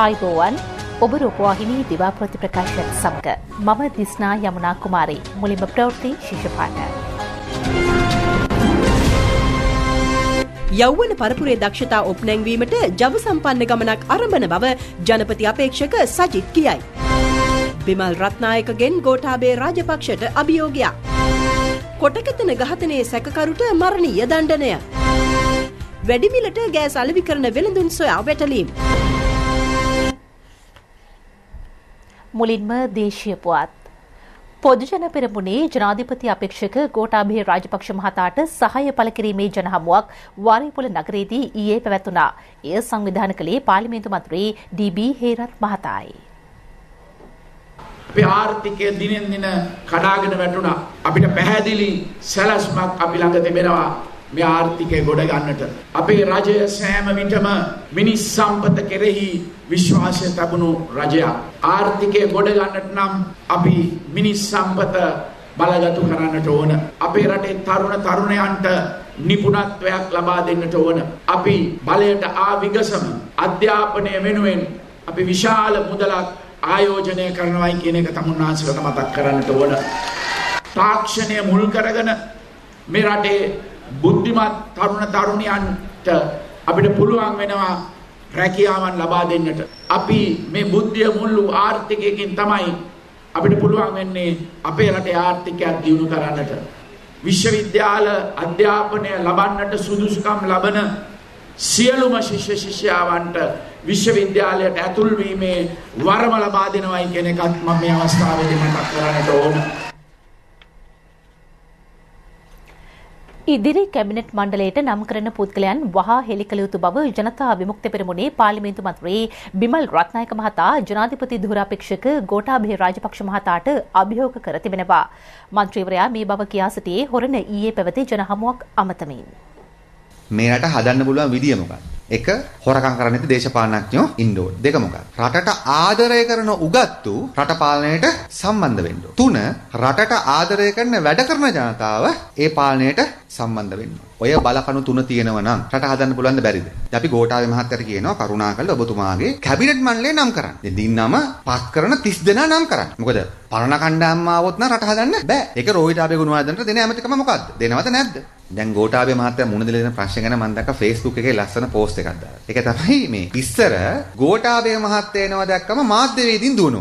ආයුබෝවන් ඔබ රූපවාහිනී දිවාපෘති ප්‍රකාශන සමග මම දිස්නා යමුනා කුමාරී මුලින්ම ප්‍රවෘත්ති ශිෂ්‍ය පාඨ යෞවන පරපුරේ දක්ෂතා උපනැංවීමට ජව සම්පන්න ගමනක් ආරම්භන බව ජනපති අපේක්ෂක සජිත් කියයි. බිමල් රත්නායකගෙන් ගෝඨාභය රාජපක්ෂට අභියෝගයක්. කොටකතන ඝාතනයේ සැකකරුට මරණීය දණ්ඩනය. වැඩිමිලට ගෑස් අලෙවි කරන වෙළඳුන් සොයා වැටලීම්. මුලින්ම දේශීය පුවත්. පොදුජන පෙරමුණේ ජනාධිපති අපේක්ෂක ගෝඨාභය රාජපක්ෂ මහතාට සහාය පළ කිරීමේ ජනහමුවක් වාරිපුල නගරයේදී ඊයේ පැවැතුණා. එය සංවිධානය කළේ පාර්ලිමේන්තු මන්ත්‍රී ඩී.බී. හේරත් මහතායි. අපේ ආර්ථිකය දිනෙන් දින කඩාගෙන වැටුණා. අපිට පැහැදිලි සැලැස්මක් අපි ළඟ තිබෙනවා. මේ ආර්ථිකය ගොඩ ගන්නට අපේ රජය සෑම විටම මිනිස් සම්පත කෙරෙහි විශ්වාසය තබන රජයක්. ආර්ථිකය ගොඩ ගන්නට නම් අපි මිනිස් සම්පත බලගතු කරන්නට ඕන. අපේ රටේ තරුණ තරුණයන්ට නිපුණත්වයක් ලබා දෙන්නට ඕන. අපි බලයට ආවිගසම අධ්‍යාපනය වෙනුවෙන් අපි විශාල මුදලක් ආයෝජනය කරනවායි කියන එක තමුන්නාන්සලට මතක් කරන්නට ඕන. තාක්ෂණය මුල් කරගෙන මේ රටේ බුද්ධිමත් තරුණ තරුණියන්ට අපිට පුළුවන් වෙනවා රැකියාවන් ලබා දෙන්නට. අපි මේ බුද්ධිය මුල්ු ආර්ථිකයකින් තමයි අපිට පුළුවන් වෙන්නේ අපේ රටේ ආර්ථිකයක් දියුණු කරන්නට. විශ්වවිද්‍යාල අධ්‍යාපනය ලබන්නට සුදුසුකම් ලබන සියලුම ශිෂ්‍ය ශිෂ්‍යාවන්ට විශ්වවිද්‍යාලයට ඇතුල් වීමේ වරම ලබා දෙනවයි කියන එකත් මම මේ අවස්ථාවේදී මතක් කරන්නට ඕන. ඉදිරි කැබිනට් මණ්ඩලයට නම් කරන පුද්ගලයන් වහා හෙළිකළ යුතු බව ජනතා විමුක්ති පෙරමුණේ පාර්ලිමේන්තු මන්ත්‍රී බිමල් රත්නායක මහතා ජනාධිපති ධුරාපේක්ෂක ගෝඨාභය රාජපක්ෂ මහතාට අභියෝග කර තිබෙනවා. මන්ත්‍රීවරයා මේ බව කියා සිටියේ හොරණ ඊයේ පැවති ජනහමුවක් අමතමින්. මේ රට හදන්න පුළුවන් විදිය මොකක්ද? එක, හොරකම් කරන්නේ නැති දේශපාලනඥයෝ ඉන්න ඕන. දෙක, මොකක්ද? රටට ආදරය කරන උගත්තු රට පාලනයට සම්බන්ධ වෙන්න ඕන. තුන, රටට ආදරය කරන වැඩ කරන ජනතාව ඒ පාලනයට සම්බන්ධ වෙන්න ඕන. ඔය බලකණු තුන තියෙනවා නම් රට හදන්න පුළුවන්ද බැරිද? අපි ගෝඨාභය මහත්තයාට කියනවා කරුණාකරලා ඔබතුමාගේ කැබිනට් මණ්ඩලය නම් කරන්න. දෙන්නම පත් කරන 30 දෙනා නම් කරන්න. මොකද පරණ කණ්ඩායම් ආවොත් නම් රට හදන්න බෑ. ඒක රෝහිත අබේගුණවර්ධනට දෙන ඇමතිකම මොකද්ද? දෙනවද නැද්ද? දැන් ගෝඨාභය මහත්තයා මුණ දෙලා දෙන ප්‍රශ්න ගැන මම දැක්කා Facebook එකේ ලස්සන post එකක් දාලා. ඒක තමයි මේ ඉස්සර ගෝඨාභය මහත්තයා එනවා දැක්කම මාධ්‍ය වේදින් දුවනවලු.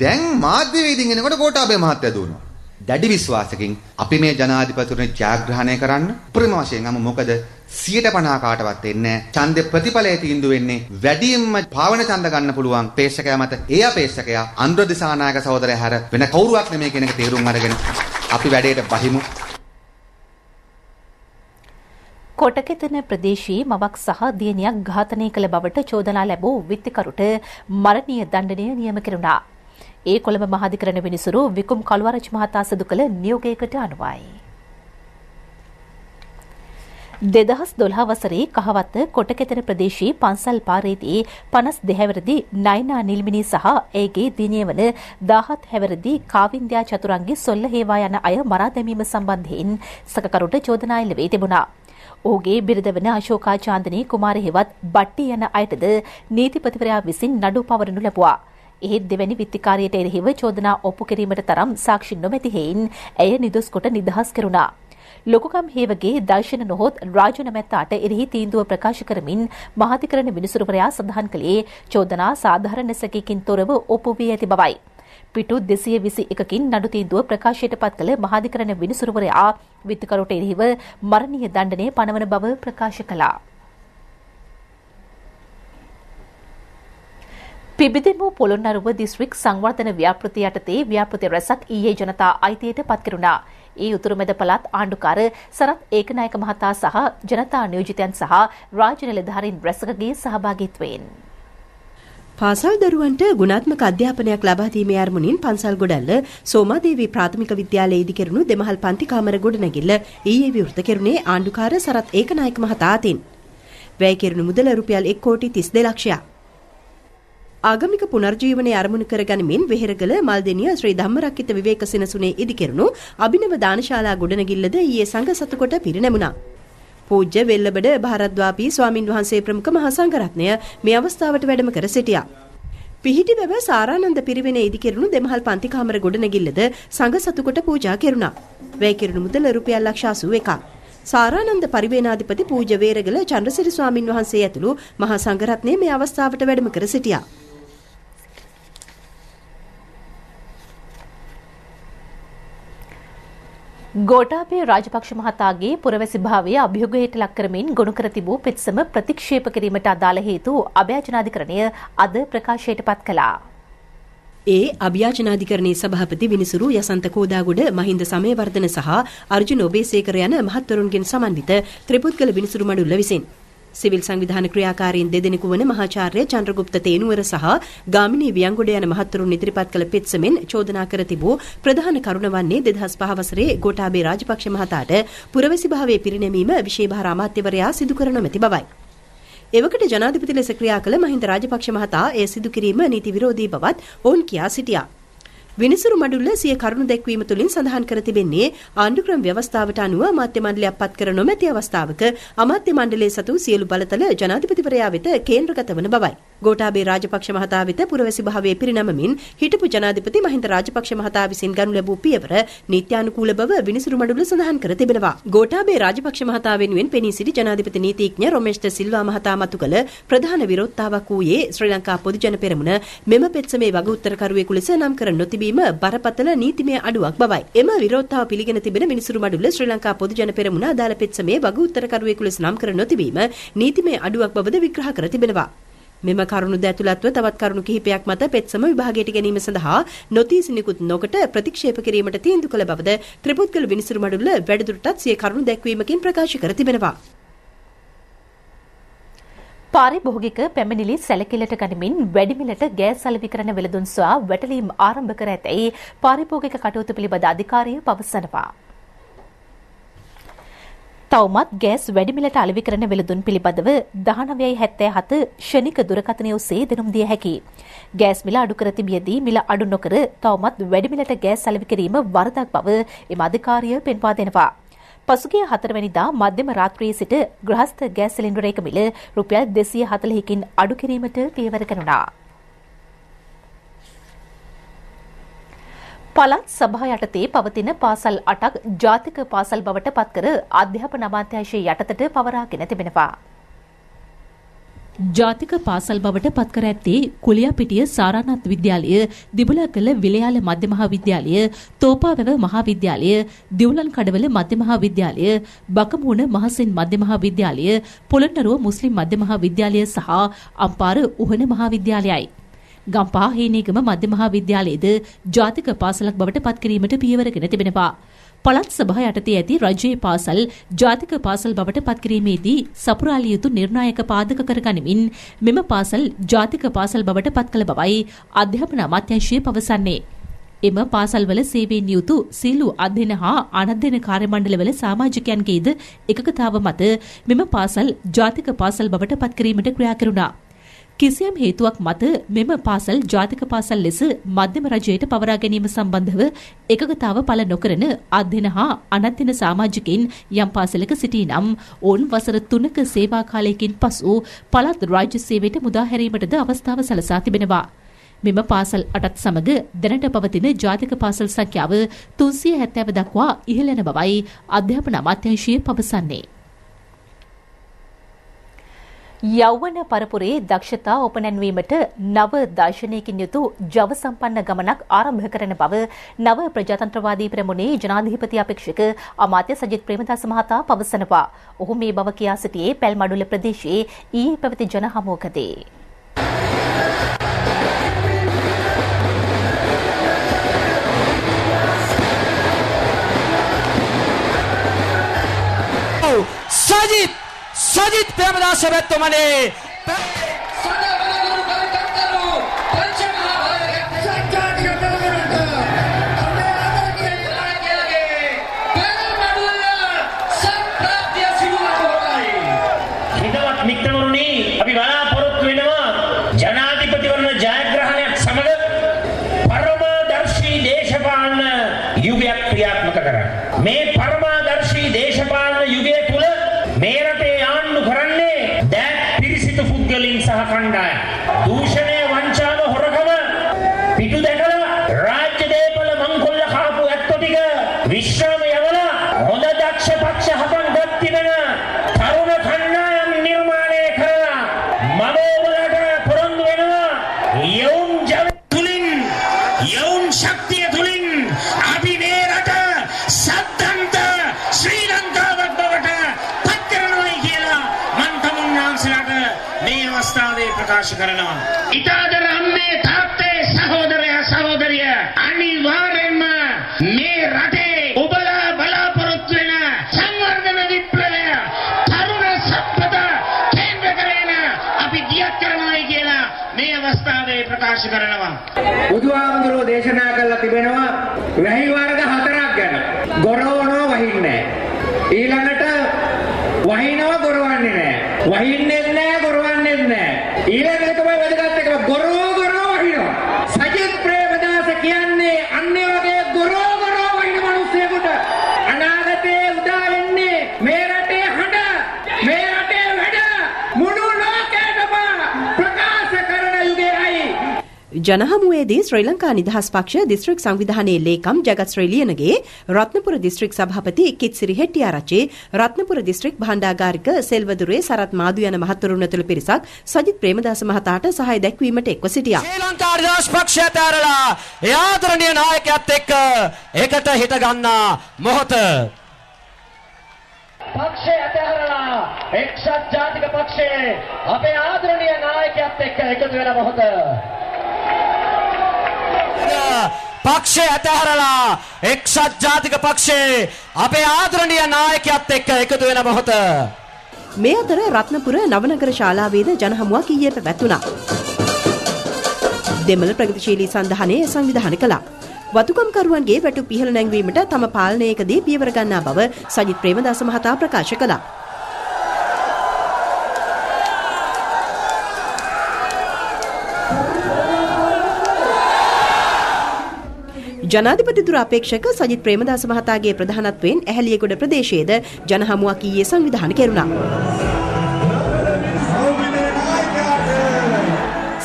දැන් මාධ්‍ය වේදින් එනකොට ගෝඨාභය මහත්තයා දුවනවා. දැඩි විශ්වාසකින් අපි මේ ජනාධිපතිතුමනි ජයග්‍රහණය කරන්න ප්‍රම වශයෙන් අම මොකද 150 කාටවත් එන්නේ ඡන්ද ප්‍රතිඵලයේ තීන්දුව වෙන්නේ වැඩිම පාවන ඡන්ද ගන්න පුළුවන් ප්‍රේක්ෂකයා මත. ඒ අපේක්ෂකයා අනුර දිසානායක සහෝදරයා හැර වෙන කවුරුවක් නෙමෙයි කියන එක තේරුම් අරගෙන අපි වැඩේට බහිමු. කොටකෙතන ප්‍රදේශයේ මවක් සහ දියණියක් ඝාතනය කළ බවට චෝදනා ලැබූ විත්තිකරුට මරණීය දණ්ඩනය නියම කෙරුණා. ඒ කොළඹ මහාධිකරණ විනිසුරු විකුම් කළුආරච්චි මහතා සිදු කළ නියෝගයකට අනුවයි. 2012 වසරේ කහවත්ත කොටකෙතන ප්‍රදේශයේ පන්සල් පාරේදී 52 හැවිරිදි නයනා නිල්මිනී සහ ඒගේ දිනිය වන 17 හැවිරිදි කාවින්ද්‍යා චතුරංගි සොල්ල හේවා යන අය මරා දැමීම සම්බන්ධයෙන් සැකකරුට චෝදනා එල්ල වී තිබුණා. ඔහුගේ බිරිඳ වන අශෝකා චාන්දනී කුමාර හේවත් බට්ටි යන අයටද නීතිපතිවරයා විසින් නඩු පවරනු ලැබුවා. එහෙත් දෙවැනි විත්තිකාරියට එරෙහිව චෝදනා ඔප්පු කිරීමට තරම් සාක්ෂි නොමැති හේයින් ඇය නිදොස් කොට නිදහස් කෙරුණා. ලොකුකම් හේවගේ දර්ශන නොහොත් රාජුන මැත්තාට එරෙහි තීන්දුව ප්‍රකාශ කරමින් මහාධිකරණ විනිසුරුවරයා සඳහන් කළේ චෝදනා සාධාරණ සැකයකින් තොරව ඔප්පු වී ඇති බවයි. පිටු 221කින් නඩු තීන්දුව ප්‍රකාශයට පත් කළ මහාධිකරණ විනිසුරුවරයා විත්තිකරුට එරෙහිව මරණීය දණ්ඩනය පනවන බව ප්‍රකාශ කළා. පිබිදෙමු පොළොන්නරුව දිස්ත්‍රික් සංවර්ධන ව්‍යාපෘති යටතේ ව්‍යාපෘති රැසක් ඊයේ ජනතා අයිතියට පත් කෙරුණා. ඒ උතුරුමැද පළාත් ආණ්ඩුකාර සරත් ඒකනායක මහතා සහ ජනතා නියෝජිතයන් සහ රාජ්‍ය නිලධාරීන් රැසකගේ සහභාගීත්වයෙන් පාසල් දරුවන්ට ගුණාත්මක අධ්‍යාපනයක් ලබා දීමේ අරමුණින් පන්සල් ගොඩල්ල සෝමාදේවී ප්‍රාථමික විද්‍යාලයේ ඉදිකරුණු දෙමහල් පන්ති කාමර ගොඩනැගිල්ල ඊයේ විවෘත කෙරුණේ ආණ්ඩුකාර සරත් ඒකනායක මහතා අතින්. වැය කෙරුණු මුදල රුපියල් 1 කෝටි 32 ලක්ෂයක්. ආගමික පුනර්ජීවනයේ අරමුණු කරගනිමින් වෙහෙරගල මල්දෙණිය ශ්‍රී ධම්මරක්කිත විවේක සෙනසුනේ ඉදිකරුණු අභිනව දානශාලා ගොඩනැගිල්ලද ඊයේ සංඝ සතුකොට පිරිනැමුණා. පූජ්‍ය වෙල්ලබඩ භාරද්වාපී ස්වාමින් වහන්සේ ප්‍රමුඛ මහා සංඝරත්නය මේ අවස්ථාවට වැඩම කර සිටියා. පිහිටි වැව සාරානන්ද පිරිවෙන ඉදිකෙරුණු දෙමහල් පන්ති කාමර ගොඩනැගිල්ලද සංඝ සතුකොට පූජා කෙරුණා. වැය කෙරුණු මුදල රුපියල් ලක්ෂ 81ක්. සාරානන්ද පරිවේනාධිපති පූජ්‍ය වේරගල චන්ද්‍රසිරි ස්වාමින් වහන්සේ ඇතුළු මහා සංඝ රත්නය මේ අවස්ථාවට වැඩම කර සිටියා. ගෝඨාභය රාජපක්ෂ මහතාගේ පුරවැසි භාවය අභියෝගයට ලක් කරමින් ගොනු කර තිබූ පෙත්සම ප්‍රතික්ෂේප කිරීමට අදාළ හේතු අභයාචනාධිකරණය අද ප්‍රකාශයට පත් කළා. ඒ අභයාචනාධිකරණයේ සභාපති විනිසුරු යසන්ත කෝදාගොඩ මහින්ද සමයවර්ධන සහ අර්ජුන ඔබේසේකර යන මහත්වරුන්ගෙන් සමන්විත ත්‍රිපුද්ගල විනිසුරු මඩුල්ල විසින් සිවිල් සංවිධාන ක්‍රියාකාරීන් දෙදෙනෙකු වන මහාචාර්ය චන්ද්‍රගුප්ත තේනුවර සහ ගාමිණී වියංගොඩ යන මහත්වරුන් ඉදිරිපත් කළ පෙත්සමෙන් චෝදනා කර තිබූ ප්‍රධාන කරුණ වන්නේ 2005 වසරේ ගෝඨාභය රාජපක්ෂ මහතාට පුරවැසි භාවයේ පිරිනැමීම විශේෂභාර අමාත්‍යවරයා සිදු කර නොමැති බවයි. එවකට ජනාධිපති ලෙස ක්‍රියා කළ මහින්ද රාජපක්ෂ මහතා එය සිදු කිරීම නීති විරෝධී බවත් ඔවුන් කියා සිටියා. විනිසුරු මඩුල්ල සිය කරුණු දැක්වීම තුළින් සඳහන් කර තිබෙන්නේ ආණ්ඩු ක්‍රම ව්‍යවස්ථාවට අනුව අමාත්‍ය මණ්ඩලයක් පත් කර නොමැති අවස්ථාවක අමාත්‍ය මණ්ඩලයේ සතු සියලු බලතල ජනාධිපතිවරයා වෙත කේන්ද්‍රගත වන බවයි. ගෝඨාභය රාජපක්ෂ මහතා වෙත පුරවැසි භාවයේ පිරිනමමින් හිටපු ජනාධිපති මහින්ද රාජපක්ෂ මහතා විසින් ගනු ලැබූ පියවර නීත්‍යානුකූල බව විනිසුරු මඩුල්ල සඳහන් කර තිබෙනවා. ගෝඨාභය රාජපක්ෂ මහතා වෙනුවෙන් පෙනී සිටි ජනාධිපති නීතිඥ රොමෙෂ් සිල්වා මහතා මතු කළ ප්‍රධාන විරෝධතාවක් වූයේ ශ්‍රී ලංකා පොදු ජන පෙරමුණ මෙම පෙත්සමේ වග උත්තරකරුවෙකු ලෙස නම් කර නොතිබෙනවා. බරපතල නීතිමය අඩුවක් බවයි. එම විරෝධතාව පිළිගෙන තිබෙන විනිසුරු මඩුල්ල ශ්‍රී ලංකා පොදු ජන පෙරමුණ අදාළ පෙත්සමේ වග උත්තරකරුවෙකු ලෙස නම් කර නොතිබීම නීතිමය අඩුවක් බවද විග්‍රහ කර තිබෙනවා. මෙම කරුණුද ඇතුළත්ව තවත් කරුණු කිහිපයක් මත පෙත්සම විභාගයට ගැනීම සඳහා නොතී සිනිකුත් නොකට ප්‍රතික්ෂේප කිරීමට තීන්දුව කළ බවද ත්‍රිපුද්ගල විනිසුරු මඩුල්ල වැඩිදුරටත් සිය කරුණු දැක්වීමකින් ප්‍රකාශ කර තිබෙනවා. පාරිභෝගික පැමිණිලි සැලකිල්ලට ගනිමින් වැඩිමිලට ගෑස් සලවිකරණ වෙළඳුන්සා වැටලීම් ආරම්භ කර ඇතැයි පාරිභෝගික කටයුතු පිළිබඳ අධිකාරිය පවසනවා. තවමත් ගෑස් වැඩිමිලට අලෙවිකරණ වෙළඳුන් පිළිබඳව 19.77 ශනික දුරකථනය ඔස්සේ දැනුම් දිය හැකියි. ගෑස් මිල අඩු කර තිබියදී මිල අඩු නොකර තවමත් වැඩිමිලට ගෑස් සලවිකිරීම වරදක් බව එම අධිකාරිය පෙන්වා දෙනවා. පසුගිය 4 වෙනිදා මධ්‍යම රාත්‍රියේ සිට ගෘහස්ත ගෑස් සිලින්ඩරයක මිල රුපියල් 240කින් අඩු කිරීමට පියවර ගන්නවා. පළාත් සභා යටතේ පවතින පාසල් 8ක් ජාතික පාසල් බවට පත් කර අධ්‍යාපන අමාත්‍යාංශය යටතට පවරාගෙන තිබෙනවා. ජාතික පාසල් බවට පත් කර ඇත්තේ කුලියාපිටිය සාරානාත් විද්‍යාලය, දිබුලකල විලයාල මධ්‍ය මහාවිද්‍යාලය, තෝපාවැව මහාවිද්‍යාලය, දිවුලන් කඩවල මධ්‍ය මහාවිද්‍යාලය, බකමුණ මහසෙන් මධ්‍ය මහාවිද්‍යාලය, පොළොන්නරුව මුස්ලිම් මධ්‍ය මහාවිද්‍යාලය සහ අම්පාර උහන මහාවිද්‍යාලයයි. ගම්පහ හේනේගම මධ්‍ය මහාවිද්‍යාලයේද ජාතික පාසලක් බවට පත් කිරීමට පියවරගෙන තිබෙනවා. පළාත් සභා යටතේ ඇති රජයේ පාසල් ජාතික පාසල් බවට පත් කිරීමේදී සපුරාලිය යුතු නිර්ණායක පාදක කරගනිමින් මෙම පාසල් ජාතික පාසල් බවට පත් කළ බවයි අධ්‍යාපන අමාත්‍යාංශය පවසන්නේ. එම පාසල්වල සේවයෙන් යුතු සීලු අධ්‍යයන හා අනධ්‍යයන කාර්යමණ්ඩලවල සමාජිකයන්ගේද එකකතාව මත මෙම පාසල් ජාතික පාසල් බවට පත් කිරීමට ක්‍රියා කෙරුණා. කිසියම් හේතුවක් මත මෙම පාසල් ජාතික පාසල් ලෙස මධ්‍යම රජයට පවරා ගැනීම සම්බන්ධව එකගතාව පළ නොකරන අධ්‍යන හා අනධ්‍යන සමාජිකයින් යම් පාසලක සිටී නම් ඔවුන් වසර 3ක සේවා කාලයකින් පසු පළාත් රාජ්‍ය සේවයට මුදා හැරීමටද අවස්ථාව සලසා තිබෙනවා. මෙම පාසල් 8ත් සමග දැනට පවතින ජාතික පාසල් සංඛ්‍යාව 370 දක්වා ඉහළ යන බවයි අධ්‍යාපන අමාත්‍යාංශය පවසන්නේ. යෞවන පරපුරේ දක්ෂතා උපනැන්වීමට නව දර්ශනයකින් යුතු ජව සම්පන්න ගමනක් ආරම්භ කරන බව නව ප්‍රජාතන්ත්‍රවාදී පෙරමුණේ ජනාධිපති අපේක්ෂක අමාත්‍ය සජිත් ප්‍රේමදාස මහතා පවසනවා. ඔහු මේ බව කියා සිටියේ පැල්මඩුල්ල ප්‍රදේශයේ ඊයේ පැවති ජන හමුවකදී. सजित प्रेमदास मने दूषणे वंचाल होरग බුදුහාමුදුරුවෝ දේශනා කළා තිබෙනවා වැහි වර්ග හතරක් ගැන. ගොරවනෝ වහින්නේ නැහැ. ඊළඟට වහිනව ගොරවන්නේ නැහැ. වහින්නේ නැහැ ගොරවන්නේ නැහැ. ඊළඟට තමයි වැදගත් එක ගොරෝ වහිනවා. සජිත් ප්‍රේමදාස කියන්නේ අන්නේ වගේ ගොරෝ වහින මිනිස්සුන්ට අනාගතේ උදා වෙන්නේ මේ රටේ හඬ මේ රටේ වැඩ මුළු ලෝකයටම ප්‍රකාශ කරන යුගයයි. ජනහමුවේදී ශ්‍රී ලංකා නිදහස් පක්ෂ දිස්ත්‍රික් සංවිධානයේ ලේකම් ජගත් ශ්‍රී ලියනගේ රත්නපුර දිස්ත්‍රික් සභාපති කිත්සිරි හෙට්ටිආරච්චි රත්නපුර දිස්ත්‍රික් භාණ්ඩාගාරික සෙල්වදුරේ සරත් මාදු යන මහත්වරුන් ඇතුළු පිරිසක් සජිත් ප්‍රේමදාස මහතාට සහාය දැක්වීමට එක්ව සිටියා. ශ්‍රී ලංකා නිදහස් පක්ෂය තරලා යාතරණීය නායකයත් එක්ක එකට හිට ගන්නා මොහොත पक्षे अतहरला एकसत जाति के पक्षे अपे आदरणीय नायक अपने एकत्र वेला बहुत पक्षे अतहरला एकसत जाति के पक्षे अपे आदरणीय नायक अपने एकत्र वेला बहुत मैं अतरे रत्नपुर नवनगर शाला वेद जनहमुआ की ये प्रवृत्तिना देमल प्रगतिशीली संधाने संविधान कला වතුකම්කරුවන්ගේ වැටු පිහල නැංවීමට තම පාලනයකදී පියවර ගන්නා බව සජිත් ප්‍රේමදාස මහතා ප්‍රකාශ කළා. ජනාධිපතිතුරු අපේක්ෂක සජිත් ප්‍රේමදාස මහතාගේ ප්‍රධානත්වයෙන් ඇහැලියගොඩ ප්‍රදේශයේද ජනහමුවක් ඊයේ සංවිධානය කෙරුණා.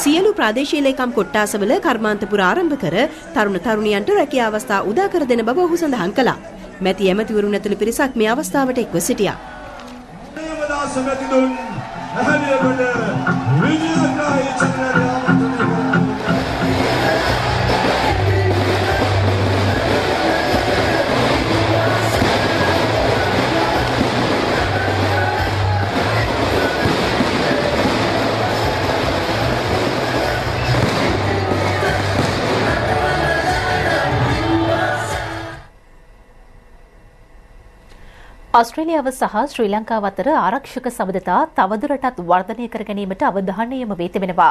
සියලු ප්‍රාදේශීය ලේකම් කොට්ටාසවල කර්මාන්තපුර ආරම්භ කර තරුණ තරුණියන්ට රැකියා අවස්ථා උදා කර දෙන බව ඔහු සඳහන් කළා. මැති ඇමතිවරුන් ඇතුළු පිරිසක් මේ අවස්ථාවට එක්ව සිටියා. ආස්ට්‍රේලියාව සහ ශ්‍රී ලංකාව අතර ආරක්ෂක සබඳතා තවදුරටත් වර්ධනය කර ගැනීමට අවධානය යොමු වී තිබෙනවා.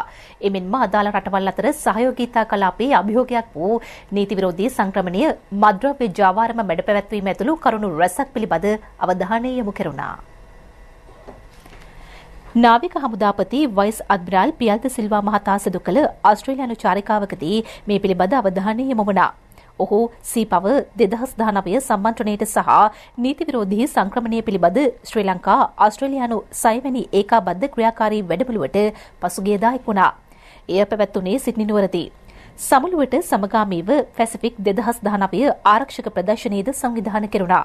එමෙන්ම අදාළ රටවල් අතර සහයෝගීතා කලාපයේ අභියෝගයක් වූ නීති විරෝධී සංක්‍රමණය මද්රව්‍ය ජාවාරම මැඩපැවැත්වීම ඇතුළු කරුණු රැසක් පිළිබඳ අවධානය යොමු කෙරුණා. නාවික හමුදාපති වයිස් අද්මිරාල් පියල්ත සිල්වා මහතා සිදු කළ ආස්ට්‍රේලියානු චාරිකාවකදී මේ පිළිබඳ අවධානය යොමු වුණා. ඔහු සීපව 2019 සම්මන්ත්‍රණයට සහ නීති විරෝධී සංක්‍රමණය පිළිබඳ ශ්‍රී ලංකා ආස්ට්‍රේලියානු සයවැනි ඒකාබද්ධ ක්‍රියාකාරී වැඩමුළුවට පසුගියදා එක්වුණා. එය පැවැත්වුණේ සිඩ්නි නුවරදී. සමුළුවට සමගාමීව පැසිෆික් 2019 ආරක්ෂක ප්‍රදර්ශනයේද සංවිධානය කෙරුණා.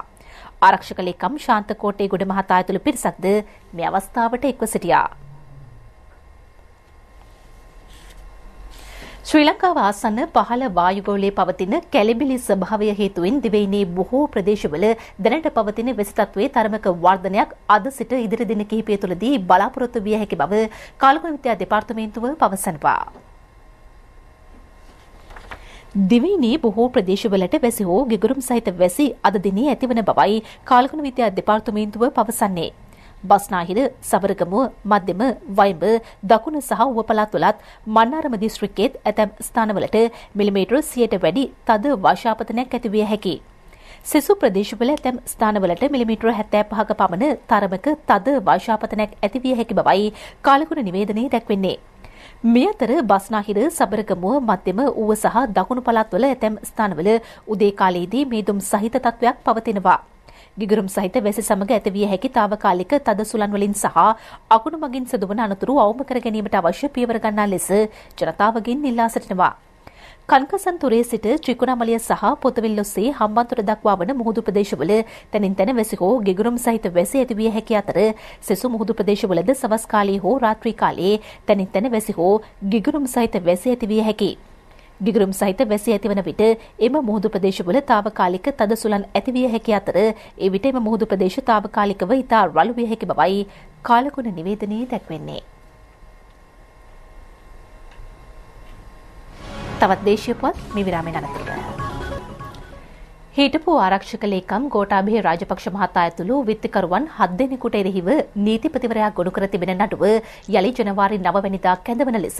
ආරක්ෂක ලේකම් ශාන්ත කෝට්ටේගොඩ මහතා ඇතුළු පිරිසක්ද මේ අවස්ථාවට එක්ව සිටියා. ශ්‍රී ලංකාව ආසන්න පහළ වායුගෝලයේ පවතින කැලිබිලි ස්වභාවය හේතුවෙන් දිවයිනේ බොහෝ ප්‍රදේශවල දැනට පවතින වෙසි තත්වයේ තරමක වර්ධනයක් අද සිට ඉදිරි දින කිහිපය තුළදී බලාපොරොත්තු විය හැකි බව කාලගුණ විද්‍යා දෙපාර්තමේන්තුව පවසනවා. දිවයිනේ බොහෝ ප්‍රදේශවලට වැසි හෝ ගිගුරුම් සහිත වැසි අද දිනේ ඇතිවන බවයි කාලගුණ විද්‍යා දෙපාර්තමේන්තුව පවසන්නේ. බස්නාහිර සවරගමුව මධ්‍යම වයඹ දකුණ සහ උව පළාත් වලත් මන්නාරම දිස්ත්‍රික්කයේත් ඇතැම් ස්ථානවලට මිලිමීටර 100ට වැඩි තද වර්ෂාපතනයක් ඇති විය හැකියි. සෙසු ප්‍රදේශවල ඇතැම් ස්ථානවලට මිලිමීටර 75ක පමණ තරමක තද වර්ෂාපතනයක් ඇති විය හැකි බවයි කාලකුණ නිවේදනයේ දැක්වෙන්නේ. මේ අතර බස්නාහිර සවරගමුව මධ්‍යම උව සහ දකුණු පළාත් වල ඇතැම් ස්ථානවල උදේ කාලයේදී මේදුම් සහිත තත්වයක් පවතිනවා. ගිගුරුම් සහිත වැසි සමග ඇතිවිය හැකි තාවකාලික තද සුළන් වලින් සහ අකුණු මගින් සිදුවන අනතුරු අවම කර ගැනීමට අවශ්‍ය පියවර ගන්නා ලෙස ජනතාවගෙන් ඉල්ලා සිටිනවා. කන්කසන්තුරේ සිට ත්‍රිකුණාමලය සහ පොතවිල්ලොස්සේ හම්බන්තොට දක්වා වන මුහුදු ප්‍රදේශවල තනින් තන වැසි හෝ ගෙගුරුම් සහිත වැසි ඇති විය හැකි අතර සෙසු මුහුදු ප්‍රදේශවලද සවස් කාලයේ හෝ රාත්‍රී කාලයේ තනින් තන වැසි හෝ ගෙගුරුම් සහිත වැසි ඇති විය හැකියි. ගෙගුරුම් සහිත වැසි ඇතිවන විට එම මුහුදු ප්‍රදේශවල తాවකාලික තද සුළං ඇති විය හැකි අතර ඒ විට එම මුහුදු ප්‍රදේශ తాවකාලිකව ඉතා රළු විය හැකි බවයි කාලකුණ නිවේදනයේ දැක්වෙන්නේ. තවත් දේශීයපත් මේ විරාමයෙන් අනතුරට හිටපු ආරක්ෂක ලේකම් ගෝඨාභය රාජපක්ෂ මහතා ඇතුළු විත්තිකරුවන් 7 දෙනෙකුට එරෙහිව නීතිපතිවරයා ගොනු කර තිබෙන නඩුව යලි ජනවාරි 9 වෙනිදා කැඳවන ලෙස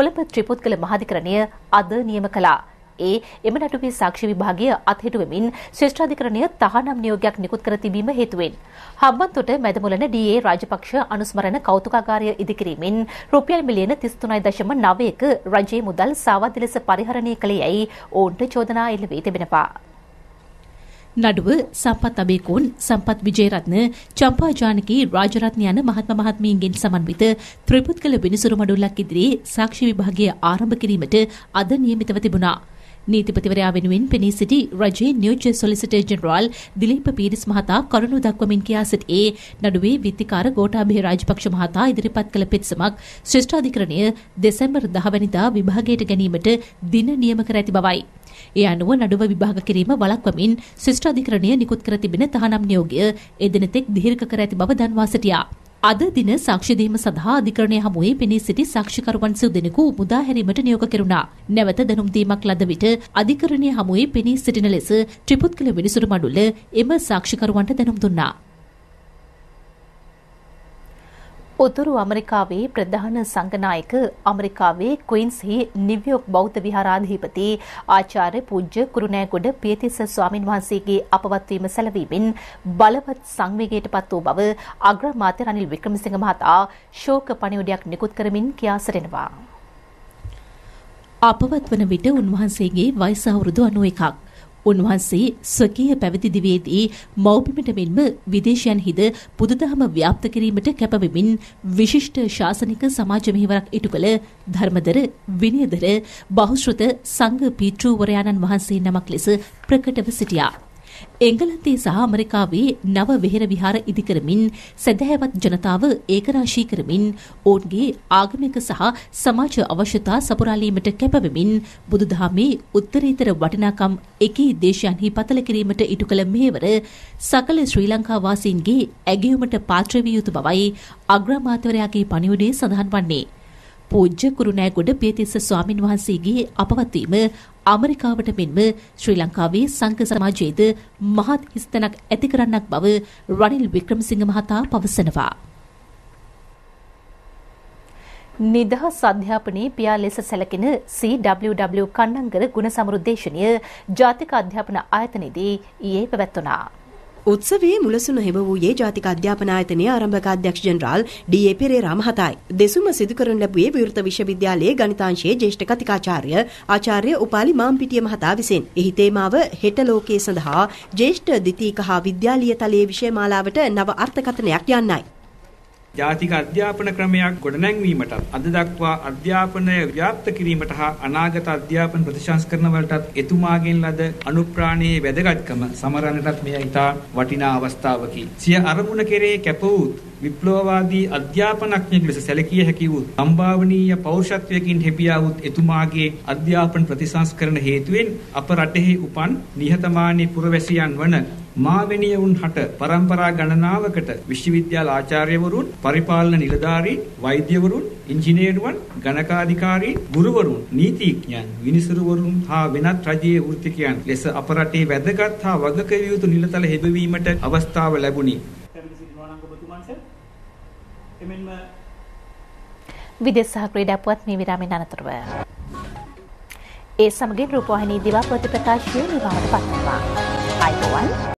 කොළඹ ත්‍රිපුද්ගල මහාධිකරණය අද නියම කළා. එම නඩුවේ සාක්ෂි විභාගය අත්හිටුවමින් ශ්‍රේෂ්ඨාධිකරණය තහනම් නියෝගයක් නිකුත් කර තිබීම හේතුවෙන් හම්බන්තොට මැදමුලන ඩී.ඒ. රාජපක්ෂ අනුස්මරණ කෞතුකාගාරය ඉදිකිරීමෙන් රුපියල් මිලියන 33.9ක රජයේ මුදල් සාවද්‍ය ලෙස පරිහරණය කළේයයි ඔවුන්ට චෝදනා එල්ල වී තිබෙනවා. නඩුව සම්පත් අබේකෝන්, සම්පත් විජේරත්න, චම්පා ජානකී රාජරත්න යන මහත්ම මහත්මීන්ගෙන් සමන්විත ත්‍රිපුද්ගල විනිසුරු මඩුල්ලක් ඉදිරියේ සාක්ෂි විභාගය ආරම්භ කිරීමට අද නියමිතව තිබුණා. නීතිපතිවරයා වෙනුවෙන් පෙනී සිටි රජයේ නියෝජ්‍ය සොලිසිටර් ජෙනරාල් දිලීප පීරිස් මහතා කරුණු දක්වමින් කියා සිටියේ නඩුවේ විත්තිකාර ගෝඨාභය රාජපක්ෂ මහතා ඉදිරිපත් කළ පෙත්සමක් ශ්‍රේෂ්ඨාධිකරණය දෙසැම්බර් 10 වෙනිදා විභාගයට ගැනීමට දින නියම කර ඇති බවයි. ඒ අනුව නඩුව විභාග කිරීම වළක්වමින් ශ්‍රේෂ්ඨාධිකරණය නිකුත් කර තිබෙන තහනම් නියෝගය එදිනෙතෙක් දීර්ඝ කර ඇති බව දන්වා සිටියා. අද දින සාක්ෂි දීම සඳහා අධිකරණය හමුවේ පෙනී සිටි සාක්ෂිකරුවන් සිව් දෙනෙකු මුදා හැරීමට නියෝග කෙරුණා. නැවත දැනුම් දීමක් ලද විට අධිකරණය හමුවේ පෙනී සිටින ලෙස ත්‍රිපුද්ගල විනිසුරු මඩුල්ල එම සාක්ෂිකරුවන්ට දැනුම් දුන්නා. උතුරු ඇමරිකාවේ ප්‍රධාන සංඝනායක ඇමරිකාවේ ක්වීන්ස්හි නිව්යෝක් බෞද්ධ විහාරාධිපති ආචාර්ය පූජ්‍ය කුරුණෑගොඩ පියතිස්ස ස්වාමින් වහන්සේගේ අපවත් වීම සැලවීමෙන් බලවත් සංවේගයට පත් වූ බව අග්‍රාමාත්‍ය රනිල් වික්‍රමසිංහ මහතා ශෝක පණිවුඩයක් නිකුත් කරමින් කියා සිටිනවා. අපවත් වන විට උන්වහන්සේගේ වයස අවුරුදු 91ක්. උන්වහන්සේ ස්වකීය පැවිදි දිවියේදී මව්පියන්ට මෙන්ම විදේශයන්හිද බුදුදහම ව්‍යාප්ත කිරීමට කැපවෙමින් විශිෂ්ට ශාසනික සමාජ මෙහෙවරක් ඉටුකළ ධර්මදර, විනයදර, බහුශ්‍රත සංඝ පීඨූවරයාණන් වහන්සේ නමක් ලෙස ප්‍රකටව සිටියා. එංගලන්තයේ සහ ඇමරිකාවේ නව වෙහෙර විහාර ඉදිකරමින් සදහැවත් ජනතාව ඒකරාශී කරමින් ඔවුන්ගේ ආගමික සහ සමාජ අවශ්‍යතා සපුරාලීමට කැපවෙමින් බුදුදහමේ උත්තරීතර වටිනාකම් එකී දේශයන්හි පතල කිරීමට ඉටු කළ මෙහෙවර සකල ශ්‍රී ලංකා වාසීන්ගේ ඇගයුමට පාත්‍ර විය යුතු බවයි අග්‍රාමාත්‍යවරයාගේ පණිවුඩයේ සඳහන් වන්නේ. පූජ්‍ය කුරුණෑගොඩ පියතිස්ස ස්වාමින් වහන්සේගේ අපවත් වීම ඇමරිකාවට මෙන්ම ශ්‍රී ලංකාවේ සංඝ සමාජයේද මහත් හිස්තැනක් ඇති කරන්නක් බව රනිල් වික්‍රමසිංහ මහතා පවසනවා. නිදහස් අධ්‍යාපනයේ පියා ලෙස සැලකෙන CWW කන්නංගර ගුණසමෘද්ධි දේශනීය ජාතික අධ්‍යාපන ආයතනයේදී ඊයේ පැවැත්වුණා. උත්සවයේ මුලසුන හෙබ වූයේ ජාතික අධ්‍යාපන ආයතනයේ ආරම්භක අධ්‍යක්ෂ ජෙනරාල් ඩී.ඒ. පෙරේරා මහතායි. දෙසුම සිදු කරන ලැබුවේ විවෘත විශ්වවිද්‍යාලයේ ගණිතාංශයේ ජ්‍යෙෂ්ඨ කතිකාචාර්ය ආචාර්ය උපාලි මාම්පිටිය මහතා විසින්. එහි තේමාව හෙට ලෝකයේ සඳහා ජ්‍යෙෂ්ඨ ද්විතීක හා විද්‍යාලීය තලයේ විෂයමාලාවට නව අර්ථකථනයක් යන්නයි. ජාතික අධ්‍යාපන ක්‍රමයක් ගොඩනැංවීමටත් අද දක්වා අධ්‍යාපනය ව්‍යාප්ත කිරීමට හා අනාගත අධ්‍යාපන ප්‍රතිසංස්කරණ වලටත් එතුමාගෙන් ලද අනුප්‍රාණයේ වැදගත්කම සමරන්නටත් මෙය ඉතා වටිනා අවස්ථාවකි. සිය අරමුණ කෙරේ කැප වූ විප්ලවවාදී අධ්‍යාපනඥයෙකු ලෙස සැලකිය හැකි වූ සම්භාවනීය පෞරුෂත්වයකින් හෙබියා වූ එතුමාගේ අධ්‍යාපන ප්‍රතිසංස්කරණ හේතුවෙන් අප රටෙහි උපන් නිහතමානී පුරවැසියන් වන මාවෙනියවුන් හට පරම්පරා ගණනාවකට විශ්වවිද්‍යාල ආචාර්යවරුන්, පරිපාලන නිලධාරීන්, වෛද්‍යවරුන්, ඉංජිනේරුවන්, ගණකාධිකාරීන්, ගුරුවරුන්, නීතිඥයන්, විනිසුරුවරුන් හා වෙනත් රජයේ වෘත්තිකයන් ලෙස අප රටේ වැදගත් හා වගකීම් යුතු නිලතල හෙබවීමට අවස්ථාව ලැබුණි. විදේශ සහ ක්‍රීඩාපුවත් මේ විරාමයෙන් අනතුරුව ඒ සමගින් රූපවාහිනී දිවා ප්‍රතිප්‍රකාශය නිමාවට පත්වනවා.